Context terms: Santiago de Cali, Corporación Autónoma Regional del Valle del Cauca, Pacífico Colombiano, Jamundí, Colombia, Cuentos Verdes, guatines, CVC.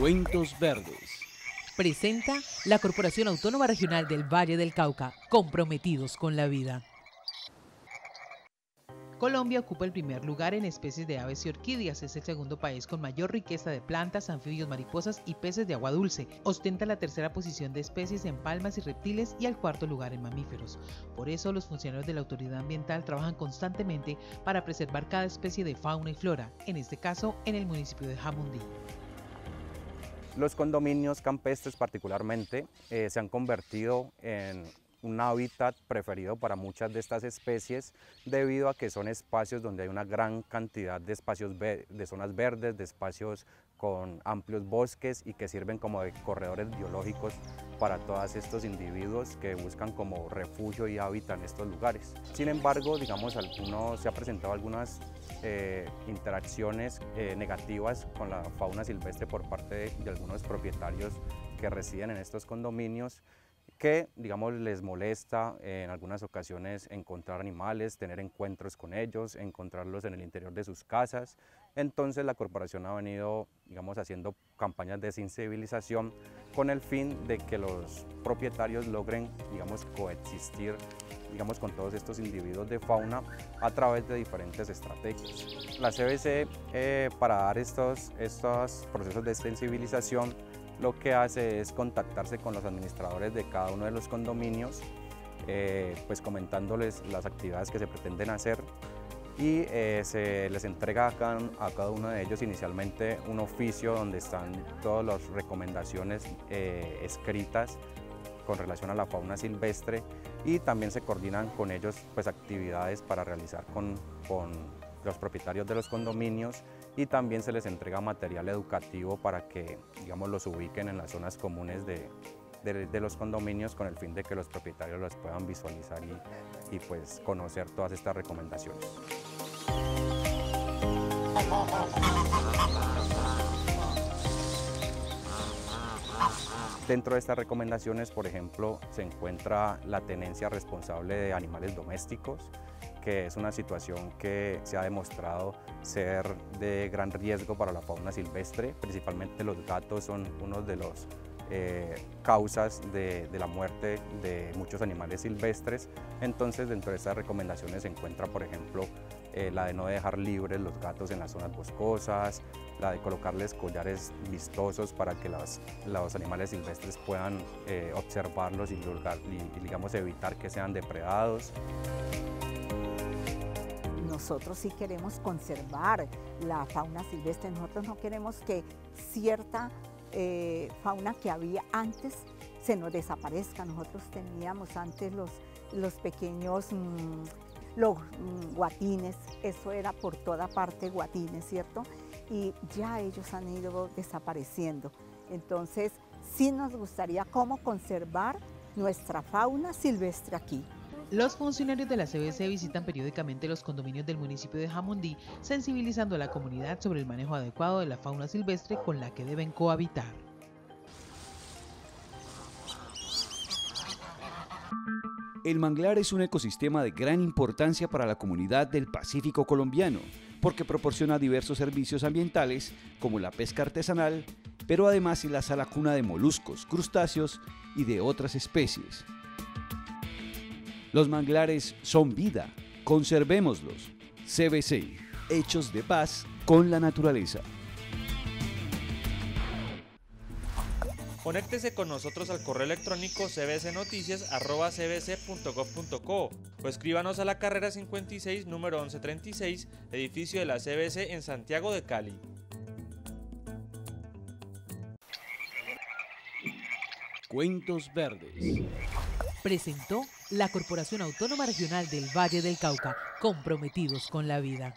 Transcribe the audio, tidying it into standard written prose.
Cuentos Verdes. Presenta la Corporación Autónoma Regional del Valle del Cauca, comprometidos con la vida. Colombia ocupa el primer lugar en especies de aves y orquídeas, es el segundo país con mayor riqueza de plantas, anfibios, mariposas y peces de agua dulce. Ostenta la tercera posición de especies en palmas y reptiles y al cuarto lugar en mamíferos. Por eso los funcionarios de la autoridad ambiental trabajan constantemente para preservar cada especie de fauna y flora, en este caso en el municipio de Jamundí. Los condominios campestres particularmente se han convertido en un hábitat preferido para muchas de estas especies debido a que son espacios donde hay una gran cantidad de espacios de zonas verdes, de espacios con amplios bosques y que sirven como de corredores biológicos para todos estos individuos que buscan como refugio y hábitat en estos lugares. Sin embargo, digamos, se ha presentado algunas interacciones negativas con la fauna silvestre por parte de algunos propietarios que residen en estos condominios, que, digamos, les molesta en algunas ocasiones encontrar animales, tener encuentros con ellos, encontrarlos en el interior de sus casas. Entonces la corporación ha venido, digamos, haciendo campañas de sensibilización con el fin de que los propietarios logren, digamos, coexistir, digamos, con todos estos individuos de fauna a través de diferentes estrategias. La CVC, para dar estos procesos de sensibilización, lo que hace es contactarse con los administradores de cada uno de los condominios, pues comentándoles las actividades que se pretenden hacer y se les entrega a cada uno de ellos inicialmente un oficio donde están todas las recomendaciones escritas con relación a la fauna silvestre y también se coordinan con ellos pues actividades para realizar con los propietarios de los condominios y también se les entrega material educativo para que, digamos, los ubiquen en las zonas comunes de los condominios con el fin de que los propietarios los puedan visualizar y pues conocer todas estas recomendaciones. Dentro de estas recomendaciones, por ejemplo, se encuentra la tenencia responsable de animales domésticos, que es una situación que se ha demostrado ser de gran riesgo para la fauna silvestre. Principalmente los gatos son uno de los causas de la muerte de muchos animales silvestres. Entonces, dentro de estas recomendaciones se encuentra, por ejemplo, la de no dejar libres los gatos en las zonas boscosas, la de colocarles collares vistosos para que los animales silvestres puedan observarlos y digamos, evitar que sean depredados. Nosotros sí queremos conservar la fauna silvestre, nosotros no queremos que cierta fauna que había antes se nos desaparezca. Nosotros teníamos antes los pequeños guatines, eso era por toda parte guatines, ¿cierto? Y ya ellos han ido desapareciendo. Entonces sí nos gustaría cómo conservar nuestra fauna silvestre aquí. Los funcionarios de la CVC visitan periódicamente los condominios del municipio de Jamundí, sensibilizando a la comunidad sobre el manejo adecuado de la fauna silvestre con la que deben cohabitar. El manglar es un ecosistema de gran importancia para la comunidad del Pacífico colombiano, porque proporciona diversos servicios ambientales como la pesca artesanal, pero además enlaza la cuna de moluscos, crustáceos y de otras especies. Los manglares son vida, conservémoslos. CVC, hechos de paz con la naturaleza. Conéctese con nosotros al correo electrónico cvcnoticias@cvc.gov.co o escríbanos a la carrera 56, número 1136, edificio de la CVC en Santiago de Cali. Cuentos Verdes. Presentó la Corporación Autónoma Regional del Valle del Cauca, comprometidos con la vida.